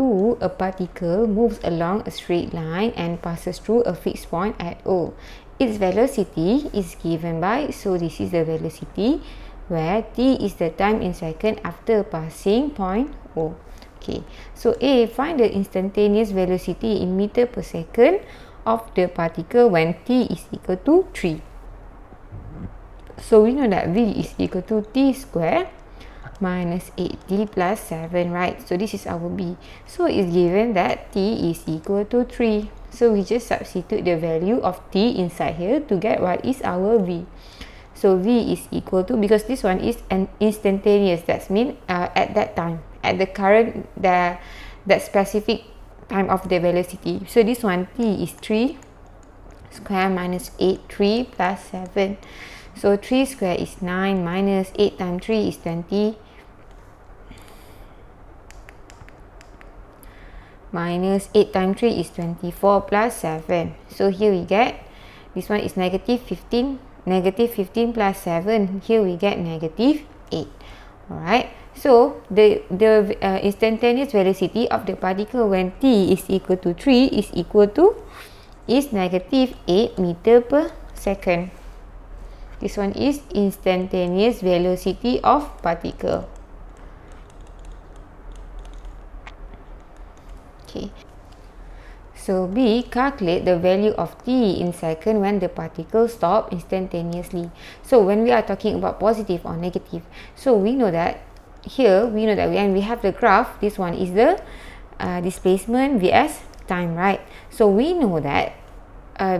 2, a particle moves along a straight line and passes through a fixed point at O. Its velocity is given by, so this is the velocity, where t is the time in second after passing point O. Okay, so A, find the instantaneous velocity in meter per second of the particle when t is equal to 3. So we know that v is equal to t square minus 8t plus 7, right? So this is our B. So it's given that t is equal to 3. So we just substitute the value of t inside here to get what is our v. So v is equal to, because this one is an instantaneous, that means at that time, at the current, that specific time of the velocity. So this one, t is 3 square minus 8, 3 plus 7. So 3 square is 9 minus 8 times 3 is 20 minus 8 times 3 is 24 plus 7. So here we get, this one is negative 15. Negative 15 plus 7, here we get negative 8. Alright, so the instantaneous velocity of the particle when t is equal to 3 is equal to, is negative 8 meter per second. This one is instantaneous velocity of particle. Okay. So B, calculate the value of t in second when the particle stops instantaneously. So when we are talking about positive or negative, so we know that here, we know that when we have the graph, this one is the displacement vs time, right? So we know that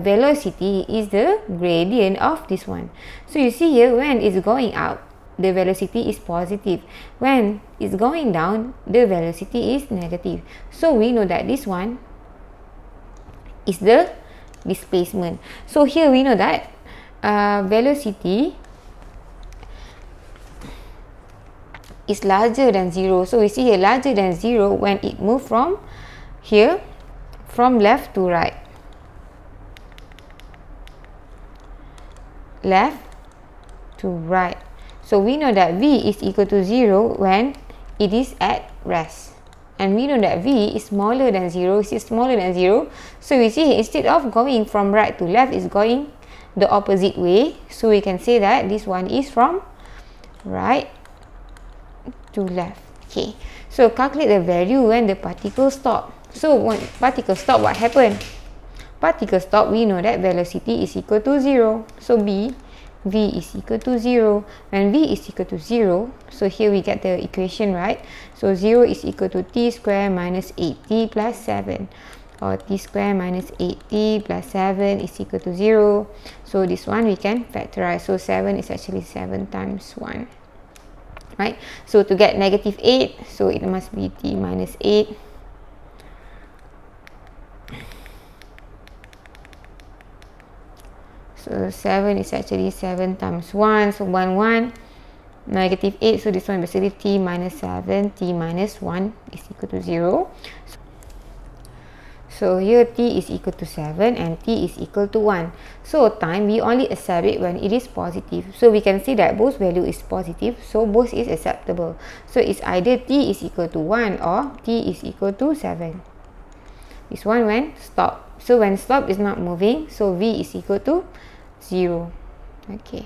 velocity is the gradient of this one. So you see here, when it's going up, the velocity is positive. When it's going down, the velocity is negative. So we know that this one is the displacement. So here we know that velocity is larger than 0. So we see here larger than 0 when it moves from here, from left to right. Left to right. So we know that v is equal to 0 when it is at rest, and we know that v is smaller than 0. It is smaller than 0. So we see instead of going from right to left, it's going the opposite way. So we can say that this one is from right to left. Okay. So calculate the value when the particle stops. So when particle stops, what happened? Particle stop, we know that velocity is equal to 0. So B, V is equal to 0. When V is equal to 0, so here we get the equation, right? So 0 is equal to t square minus 8t plus 7. Or t square minus 8t plus 7 is equal to 0. So this one we can factorize. So 7 is actually 7 times 1. Right? So to get negative 8, so it must be t minus 8. So 7 is actually 7 times 1, so 1, 1, negative 8, so this one basically t minus 7, t minus 1 is equal to 0. So here t is equal to 7 and t is equal to 1. So time, we only accept it when it is positive. So we can see that both value is positive, so both is acceptable. So it's either t is equal to 1 or t is equal to 7. This one when stop. So when stop is not moving, so v is equal to 0. Okay.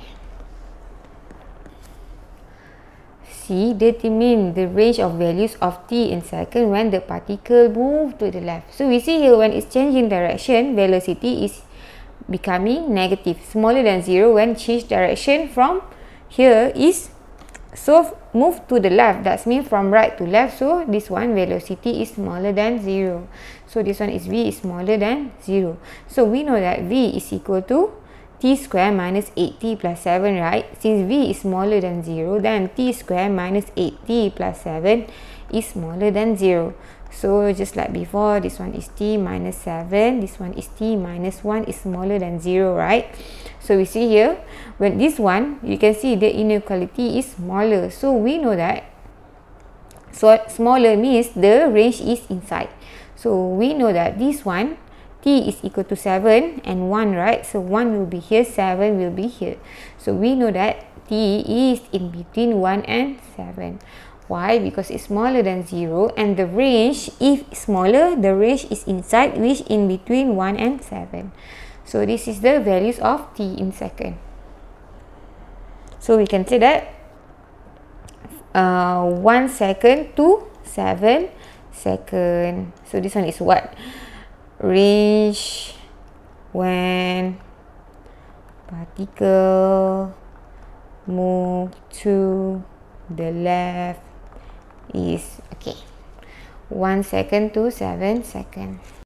C, determine the range of values of t in second when the particle moves to the left. So we see here when it's changing direction, velocity is becoming negative, smaller than 0 when change direction from here is, so move to the left, that means from right to left. So this one velocity is smaller than 0. So this one is v is smaller than 0. So we know that v is equal to t square minus 8t plus 7, right? Since v is smaller than 0, then t square minus 8t plus 7 is smaller than 0. So just like before, this one is t minus 7, this one is t minus 1 is smaller than 0, right? So we see here, when this one, you can see the inequality is smaller. So we know that, so smaller means the range is inside. So we know that this one, t is equal to 7 and 1, right? So 1 will be here, 7 will be here. So we know that t is in between 1 and 7. Why? Because it's smaller than 0, and the range, if smaller, the range is inside, which in between 1 and 7. So this is the values of t in second. So we can say that 1 second to 7 second. So this one is what? Range when particle move to the left is, okay, 1 second to 7 second.